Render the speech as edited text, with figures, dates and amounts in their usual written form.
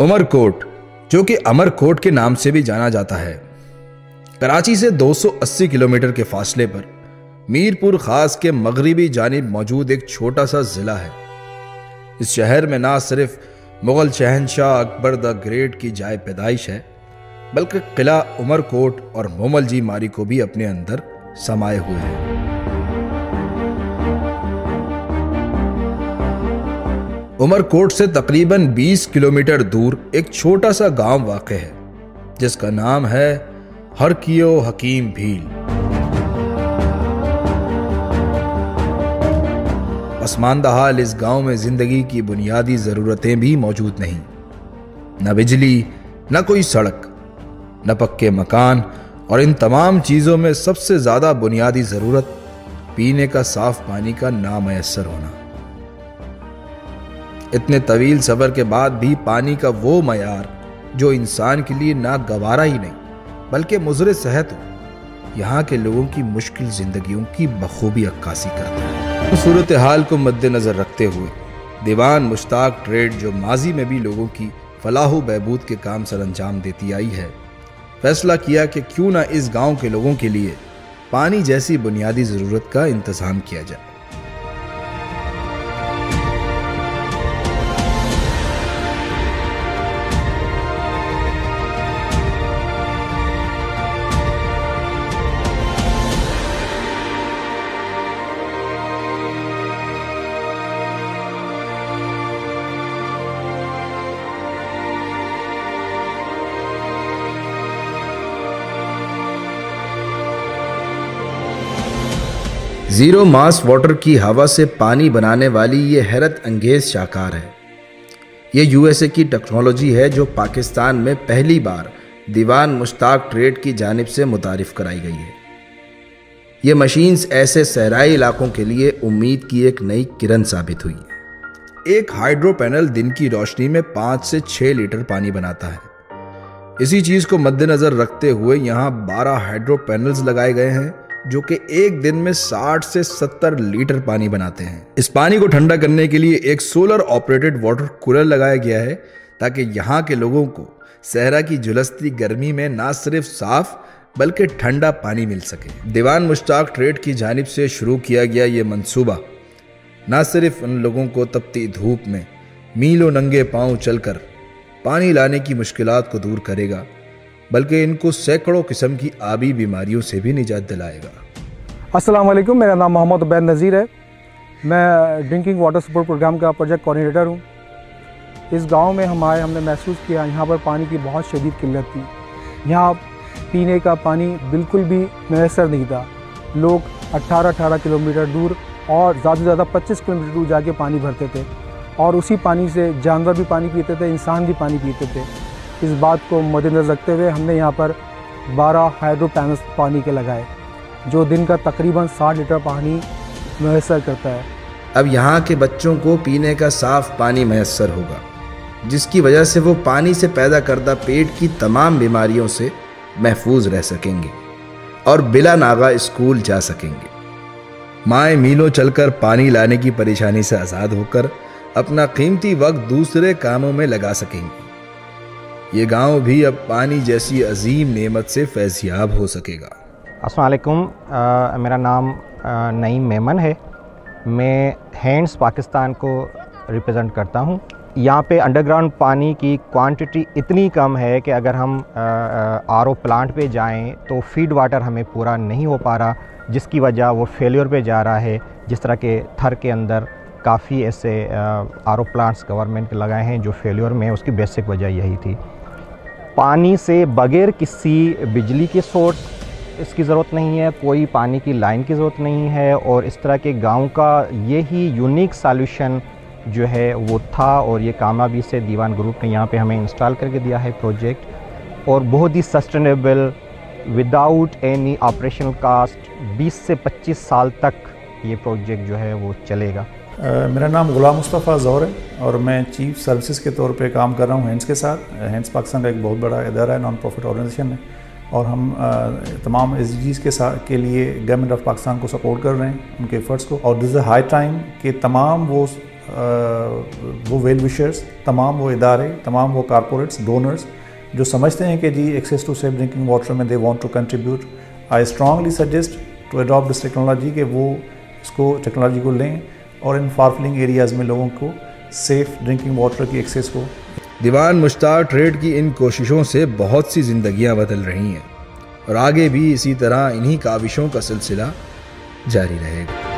उमरकोट, जो कि अमरकोट के नाम से भी जाना जाता है, कराची से 280 किलोमीटर के फासले पर मीरपुर खास के मगरिबी जानिब मौजूद एक छोटा सा ज़िला है। इस शहर में ना सिर्फ मुग़ल शहनशाह अकबर द ग्रेट की जाए पैदाइश है, बल्कि किला उमरकोट और मोमल जी मारी को भी अपने अंदर समाये हुए हैं। उमरकोट से तकरीबन 20 किलोमीटर दूर एक छोटा सा गांव वाक़ है, जिसका नाम है हरकियो हकीम भील आसमान दहल। इस गांव में ज़िंदगी की बुनियादी ज़रूरतें भी मौजूद नहीं, न बिजली, न कोई सड़क, न पक्के मकान, और इन तमाम चीज़ों में सबसे ज़्यादा बुनियादी ज़रूरत पीने का साफ़ पानी का नामयसर होना। इतने तवील सफ़र के बाद भी पानी का वो मयार जो इंसान के लिए ना गवारा ही नहीं बल्कि मुजरे सेहत हो, यहाँ के लोगों की मुश्किल ज़िंदगियों की बखूबी अक्कासी करता है। उस सूरत हाल को मद्देनज़र रखते हुए दीवान मुश्ताक ट्रेड, जो माजी में भी लोगों की फलाह व बहबूद के काम सर अंजाम देती आई है, फैसला किया कि क्यों ना इस गाँव के लोगों के लिए पानी जैसी बुनियादी ज़रूरत का इंतज़ाम किया जाए। जीरो मास वाटर की हवा से पानी बनाने वाली ये हैरत अंगेज शाकार है। ये यूएसए की टेक्नोलॉजी है जो पाकिस्तान में पहली बार दीवान मुश्ताक ट्रेड की जानिब से मुतारिफ़ कराई गई है। ये मशीन्स ऐसे सहराई इलाकों के लिए उम्मीद की एक नई किरण साबित हुई है। एक हाइड्रो पैनल दिन की रोशनी में 5 से 6 लीटर पानी बनाता है। इसी चीज़ को मद्देनज़र रखते हुए यहाँ 12 हाइड्रो पैनल्स लगाए गए हैं, जो कि एक दिन में 60 से 70 लीटर पानी बनाते हैं। इस पानी को ठंडा करने के लिए एक सोलर ऑपरेटेड वाटर कूलर लगाया गया है, ताकि यहाँ के लोगों को सहरा की झुलसती गर्मी में ना सिर्फ साफ बल्कि ठंडा पानी मिल सके। दीवान मुश्ताक ट्रेड की जानिब से शुरू किया गया ये मंसूबा ना सिर्फ उन लोगों को तपती धूप में मीलों नंगे पाँव चलकर पानी लाने की मुश्किलात को दूर करेगा, बल्कि इनको सैकड़ों किस्म की आबी बीमारियों से भी निजात दिलाएगा। अस्सलाम वालेकुम, मेरा नाम मोहम्मद नज़ीर है। मैं ड्रिंकिंग वाटर सपोर्ट प्रोग्राम का प्रोजेक्ट कोऑर्डिनेटर हूँ। इस गांव में हमने महसूस किया यहाँ पर पानी की बहुत शदीद किल्लत थी। यहाँ पीने का पानी बिल्कुल भी मैसर नहीं था। लोग 18 किलोमीटर दूर और ज़्यादा से ज़्यादा 25 किलोमीटर दूर जाके पानी भरते थे, और उसी पानी से जानवर भी पानी पीते थे, इंसान भी पानी पीते थे। इस बात को मद्देनज़र रखते हुए हमने यहाँ पर 12 हाइड्रो पैनल्स पानी के लगाए, जो दिन का तकरीबन 60 लीटर पानी मैसर करता है। अब यहाँ के बच्चों को पीने का साफ़ पानी मैसर होगा, जिसकी वजह से वो पानी से पैदा करदा पेट की तमाम बीमारियों से महफूज रह सकेंगे और बिला नागा स्कूल जा सकेंगे। माएँ मीलों चलकर पानी लाने की परेशानी से आज़ाद होकर अपना कीमती वक्त दूसरे कामों में लगा सकेंगी। ये गांव भी अब पानी जैसी अजीम नेमत से फैज़याब हो सकेगा। अस्सलाम वालेकुम, मेरा नाम नईम मेमन है। मैं हैंड्स पाकिस्तान को रिप्रेजेंट करता हूँ। यहाँ पे अंडरग्राउंड पानी की क्वांटिटी इतनी कम है कि अगर हम RO प्लांट पे जाएं तो फीड वाटर हमें पूरा नहीं हो पा रहा, जिसकी वजह वो फेलियर पे जा रहा है। जिस तरह के थार के अंदर काफ़ी ऐसे RO प्लांट्स गवर्नमेंट के लगाए हैं जो फेलियर में, उसकी बेसिक वजह यही थी। पानी से बगैर किसी बिजली के सोर्स इसकी ज़रूरत नहीं है, कोई पानी की लाइन की ज़रूरत नहीं है, और इस तरह के गांव का यही यूनिक सॉल्यूशन जो है वो था, और ये कामयाबी से दीवान ग्रुप ने यहाँ पे हमें इंस्टॉल करके दिया है प्रोजेक्ट। और बहुत ही sustainable, without any operational cost, 20 से 25 साल तक ये प्रोजेक्ट जो है वो चलेगा। मेरा नाम गुलाम मुस्तफ़ा जहर है और मैं चीफ सर्विसेज के तौर पे काम कर रहा हूँ हैंड्स के साथ। हैंड्स पाकिस्तान का एक बहुत बड़ा इदारा है, नॉन प्रॉफिट ऑर्गेनाइजेशन है, और हम तमाम SDGs के लिए गवर्नमेंट ऑफ पाकिस्तान को सपोर्ट कर रहे हैं, उनके एफर्ट्स को। और दिस इज़ हाई टाइम कि तमाम वो वो वेल विशर्स, तमाम वो इदारे, तमाम वो कारपोरेट्स, डोनर्स जो समझते हैं कि जी access to safe drinking water में they want to contribute, I strongly suggest to adopt this technology के वो इसको टेक्नोलॉजी को लें और इन फारफ्लिंग एरियाज़ में लोगों को सेफ़ ड्रिंकिंग वाटर की एक्सेस हो। दीवान मुश्ताक ट्रेड की इन कोशिशों से बहुत सी जिंदगियां बदल रही हैं और आगे भी इसी तरह इन्हीं काविशों का सिलसिला जारी रहेगा।